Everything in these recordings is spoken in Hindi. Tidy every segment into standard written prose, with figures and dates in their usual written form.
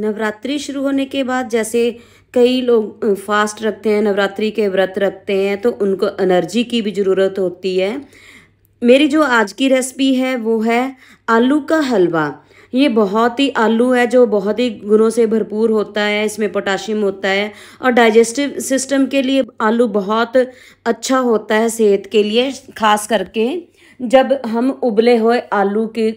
नवरात्रि शुरू होने के बाद जैसे कई लोग फास्ट रखते हैं, नवरात्रि के व्रत रखते हैं, तो उनको एनर्जी की भी ज़रूरत होती है। मेरी जो आज की रेसिपी है वो है आलू का हलवा। ये बहुत ही आलू है जो बहुत ही गुणों से भरपूर होता है, इसमें पोटेशियम होता है और डाइजेस्टिव सिस्टम के लिए आलू बहुत अच्छा होता है सेहत के लिए, खास करके जब हम उबले हुए आलू के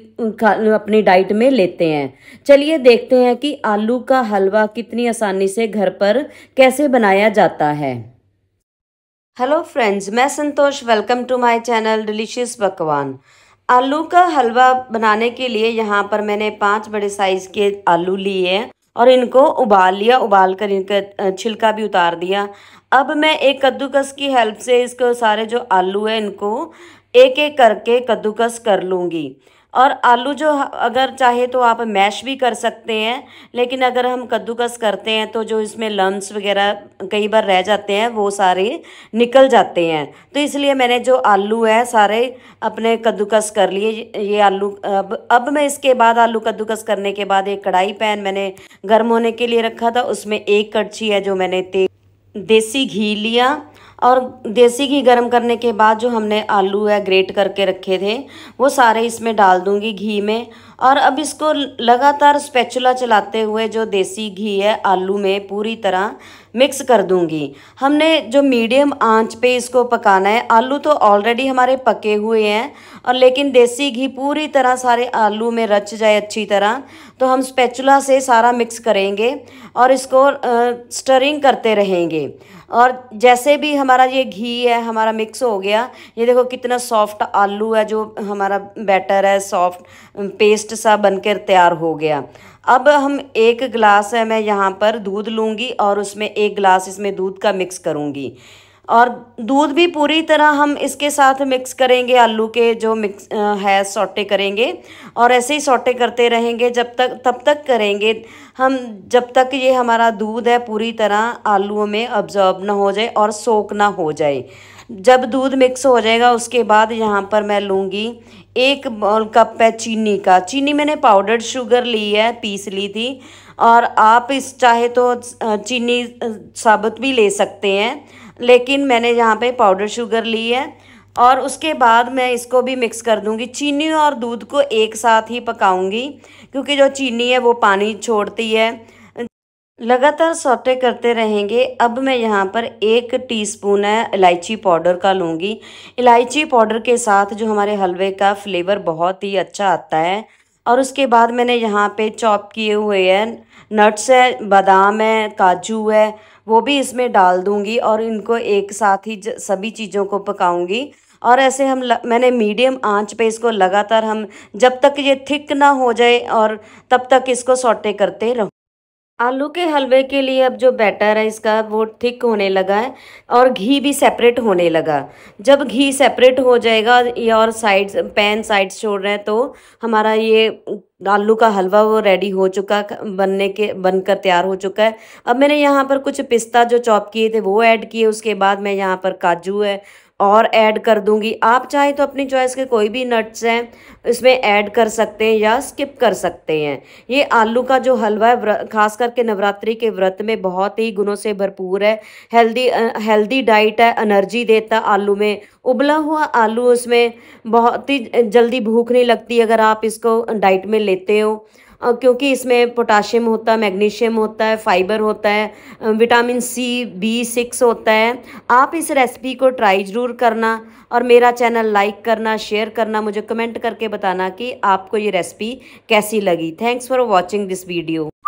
अपनी डाइट में लेते हैं। चलिए देखते हैं कि आलू का हलवा कितनी आसानी से घर पर कैसे बनाया जाता है। हेलो फ्रेंड्स, मैं Santosh, welcome to my channel delicious पकवान। आलू का हलवा बनाने के लिए यहाँ पर मैंने 5 बड़े साइज़ के आलू लिए हैं और इनको उबाल लिया, उबाल कर इनका छिलका भी उतार दिया। अब मैं एक कद्दूकस की हेल्प से इसको सारे जो आलू है इनको एक एक करके कद्दूकस कर लूँगी। और आलू जो अगर चाहे तो आप मैश भी कर सकते हैं, लेकिन अगर हम कद्दूकस करते हैं तो जो इसमें लम्स वगैरह कई बार रह जाते हैं वो सारे निकल जाते हैं, तो इसलिए मैंने जो आलू है सारे अपने कद्दूकस कर लिए। ये आलू अब मैं इसके बाद आलू कद्दूकस करने के बाद एक कढ़ाई पैन मैंने गर्म होने के लिए रखा था, उसमें एक कड़छी है जो मैंने देसी घी लिया और देसी घी गर्म करने के बाद जो हमने आलू है ग्रेट करके रखे थे वो सारे इसमें डाल दूंगी घी में। और अब इसको लगातार स्पैचुला चलाते हुए जो देसी घी है आलू में पूरी तरह मिक्स कर दूंगी। हमने जो मीडियम आंच पे इसको पकाना है। आलू तो ऑलरेडी हमारे पके हुए हैं और लेकिन देसी घी पूरी तरह सारे आलू में रच जाए अच्छी तरह, तो हम स्पैचुला से सारा मिक्स करेंगे और इसको स्टरिंग करते रहेंगे। और जैसे भी हमारा ये घी है हमारा मिक्स हो गया, ये देखो कितना सॉफ्ट आलू है, जो हमारा बैटर है सॉफ्ट पेस्ट सा बनकर तैयार हो गया। अब हम एक गिलास है मैं यहाँ पर दूध लूँगी और उसमें एक गिलास इसमें दूध का मिक्स करूँगी और दूध भी पूरी तरह हम इसके साथ मिक्स करेंगे, आलू के जो मिक्स है सौटे करेंगे और ऐसे ही सौटे करते रहेंगे तब तक करेंगे हम जब तक ये हमारा दूध है पूरी तरह आलूओं में अब्जॉर्ब ना हो जाए और सोख ना हो जाए। जब दूध मिक्स हो जाएगा उसके बाद यहाँ पर मैं लूँगी 1 कप है चीनी का। चीनी मैंने पाउडर्ड शुगर ली है, पीस ली थी, और आप इस चाहे तो चीनी साबुत भी ले सकते हैं, लेकिन मैंने यहाँ पे पाउडर शुगर ली है। और उसके बाद मैं इसको भी मिक्स कर दूँगी। चीनी और दूध को एक साथ ही पकाऊँगी क्योंकि जो चीनी है वो पानी छोड़ती है। लगातार सौटे करते रहेंगे। अब मैं यहाँ पर 1 टीस्पून है इलायची पाउडर का लूँगी। इलायची पाउडर के साथ जो हमारे हलवे का फ्लेवर बहुत ही अच्छा आता है। और उसके बाद मैंने यहाँ पे चॉप किए हुए हैं नट्स है, बादाम है, काजू है, वो भी इसमें डाल दूँगी और इनको एक साथ ही सभी चीज़ों को पकाऊँगी। और ऐसे हम मैंने मीडियम आंच पे इसको लगातार हम जब तक ये थिक ना हो जाए और तब तक इसको सौटे करते रहो। आलू के हलवे के लिए अब जो बैटर है इसका वो थिक होने लगा है और घी भी सेपरेट होने लगा। जब घी सेपरेट हो जाएगा ये और साइड्स पैन साइड्स छोड़ रहे हैं तो हमारा ये आलू का हलवा वो रेडी हो चुका, बनकर तैयार हो चुका है। अब मैंने यहाँ पर कुछ पिस्ता जो चॉप किए थे वो ऐड किए। उसके बाद मैं यहाँ पर काजू है और ऐड कर दूंगी। आप चाहे तो अपनी चॉइस के कोई भी नट्स हैं इसमें ऐड कर सकते हैं या स्किप कर सकते हैं। ये आलू का जो हलवा है खास करके नवरात्रि के व्रत में बहुत ही गुणों से भरपूर है, हेल्दी डाइट है, एनर्जी देता आलू में उबला हुआ आलू, उसमें बहुत ही जल्दी भूख नहीं लगती अगर आप इसको डाइट में लेते हो, क्योंकि इसमें पोटाशियम होता है, मैग्नीशियम होता है, फाइबर होता है, विटामिन सी B6 होता है। आप इस रेसिपी को ट्राई ज़रूर करना और मेरा चैनल लाइक करना, शेयर करना, मुझे कमेंट करके बताना कि आपको ये रेसिपी कैसी लगी। Thanks for watching this video.